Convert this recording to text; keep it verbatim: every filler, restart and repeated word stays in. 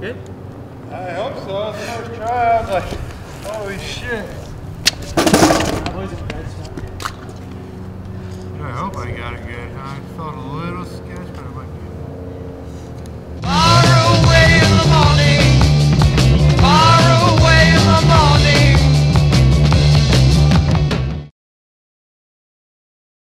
Good? I hope so. It's the first try. I was like, holy shit. I hope I got it good. I felt a little sketchy.